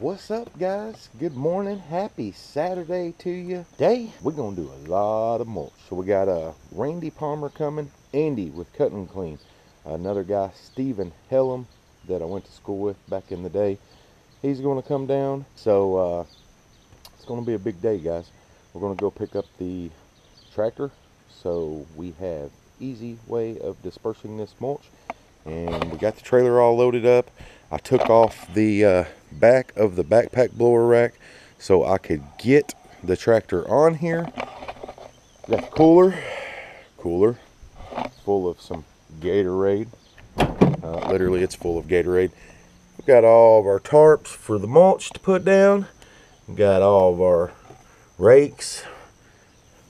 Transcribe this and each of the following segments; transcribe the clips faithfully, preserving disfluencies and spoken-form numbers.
What's up, guys? Good morning. Happy Saturday to you. Today, we're going to do a lot of mulch. So we got uh, Randy Palmer coming, Andy with Cut and Clean, another guy, Stephen Hellum, that I went to school with back in the day. He's going to come down. So uh, it's going to be a big day, guys. We're going to go pick up the tractor so we have easy way of dispersing this mulch. And we got the trailer all loaded up. I took off the uh, back of the backpack blower rack so I could get the tractor on here. Got the cooler, cooler full of some Gatorade. Uh, literally, it's full of Gatorade. We've got all of our tarps for the mulch to put down. We've got all of our rakes,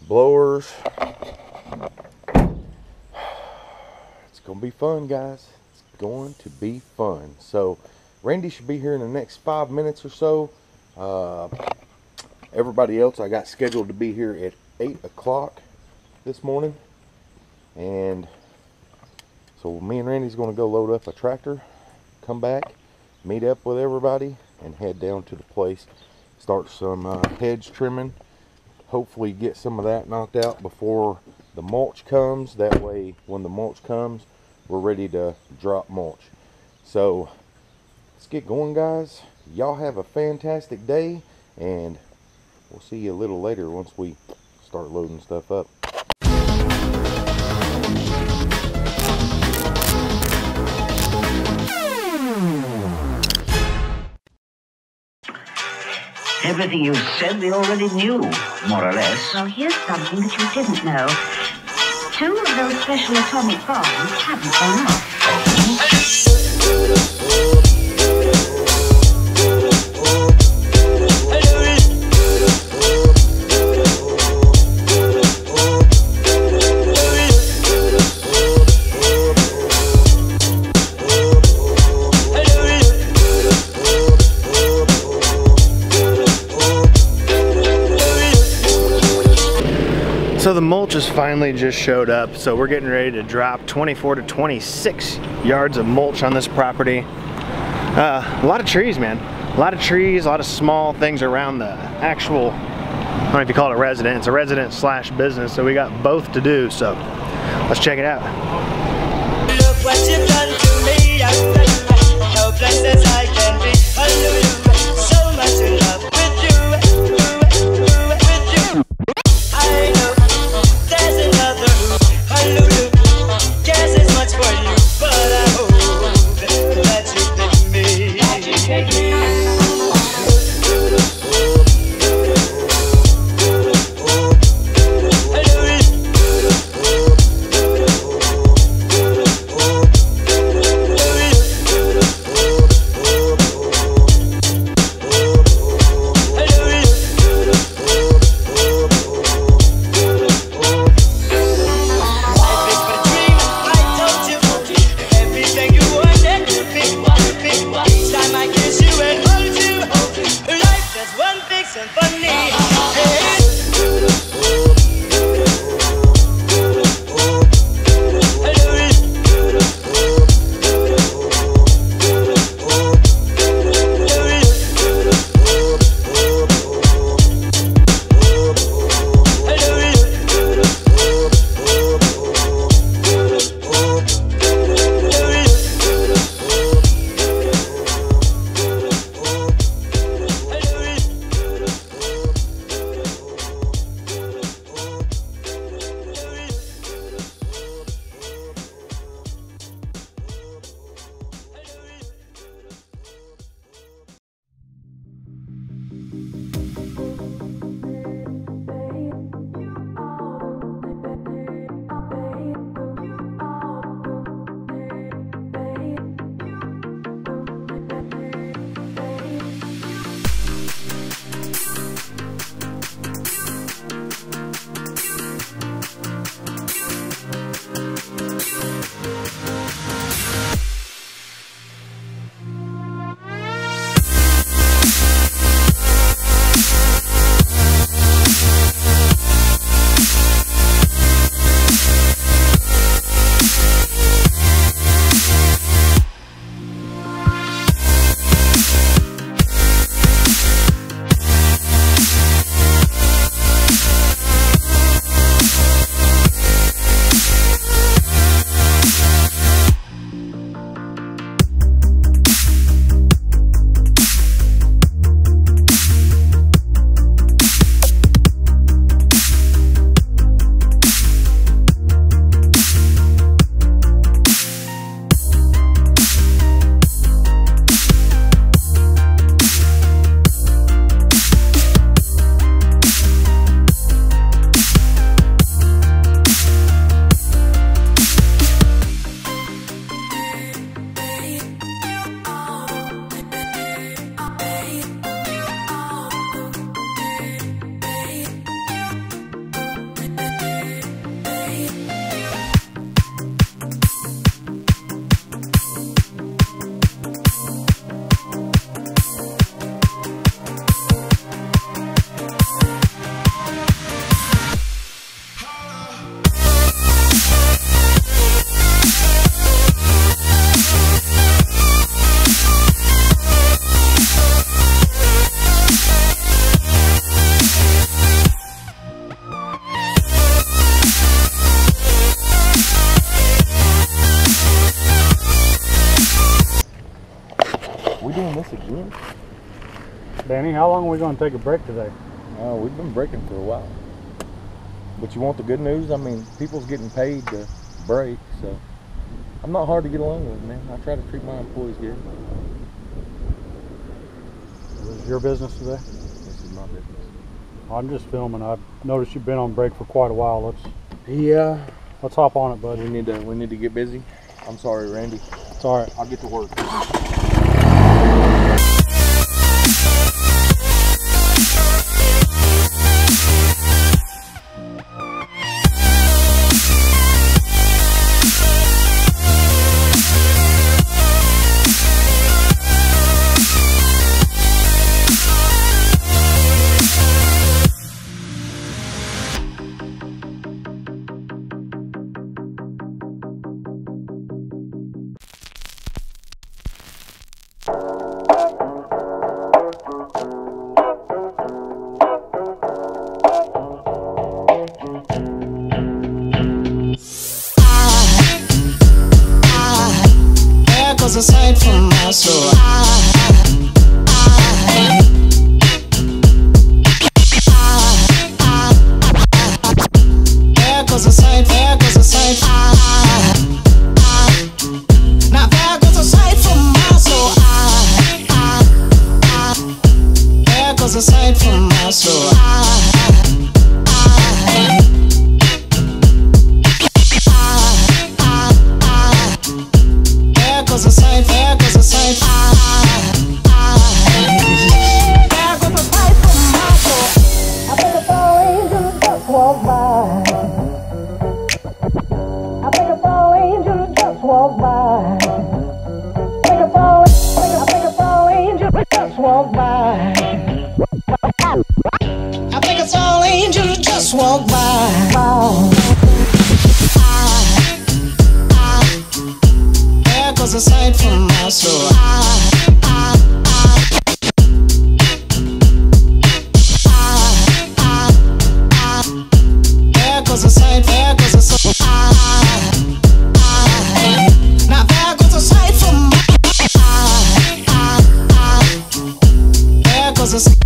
blowers. It's gonna be fun, guys. It's going to be fun. So Randy should be here in the next five minutes or so. Uh, everybody else I got scheduled to be here at eight o'clock this morning, and so me and Randy's gonna go load up a tractor, come back, meet up with everybody, and head down to the place, start some uh, hedge trimming, hopefully get some of that knocked out before the mulch comes. That way when the mulch comes, we're ready to drop mulch. So let's get going, guys. Y'all have a fantastic day, and we'll see you a little later once we start loading stuff up. Everything you said we already knew, more or less. Well, here's something that you didn't know. Two of those special atomic bombs haven't gone off. So the mulch has finally just showed up, so we're getting ready to drop twenty-four to twenty-six yards of mulch on this property. Uh, a lot of trees, man. A lot of trees, a lot of small things around the actual, I don't know if you call it a resident, it's a resident slash business, so we got both to do, so let's check it out. Look what you've done to me, I'm no place as I can be, so much in love. Danny, how long are we going to take a break today? Uh, we've been breaking for a while. But you want the good news? I mean, people's getting paid to break, so I'm not hard to get along with, man. I try to treat my employees good. Is it your business today? This is my business. I'm just filming. I've noticed you've been on break for quite a while. Let's yeah. Let's hop on it, bud. We need to. We need to get busy. I'm sorry, Randy. It's all right. I'll get to work. Aside from my soul, I, I, I, I, there goes a sight, there goes a sight, I, I, now there goes a sight from my soul, I, I, I, there goes a sight from my soul, I, I, I. Walk by. Oh. I, I, there goes a sight from my soul. I, I, I, I, I, there goes a sight, there goes a soul. I, I, now there goes a sight from my soul. I, I, I, there goes a sight.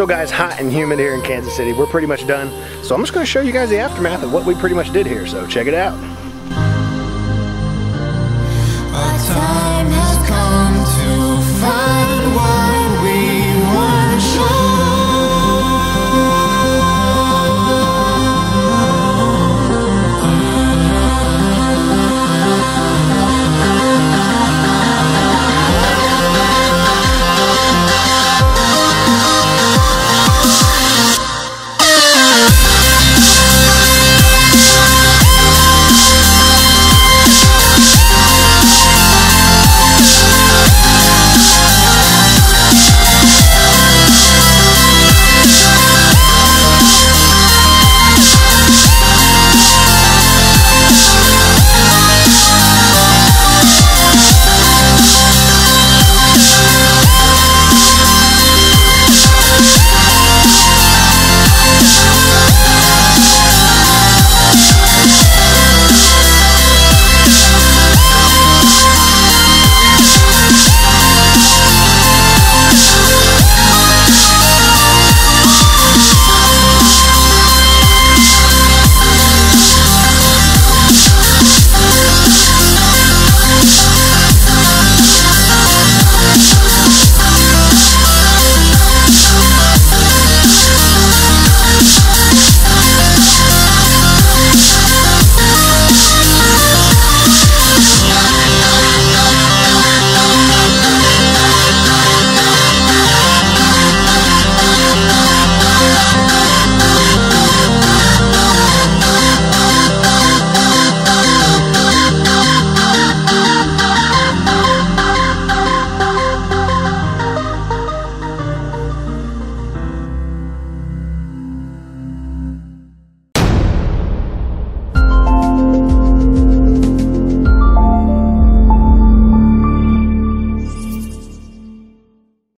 So guys, hot and humid here in Kansas City. We're pretty much done. So I'm just gonna show you guys the aftermath of what we pretty much did here. So check it out. Our time has come to find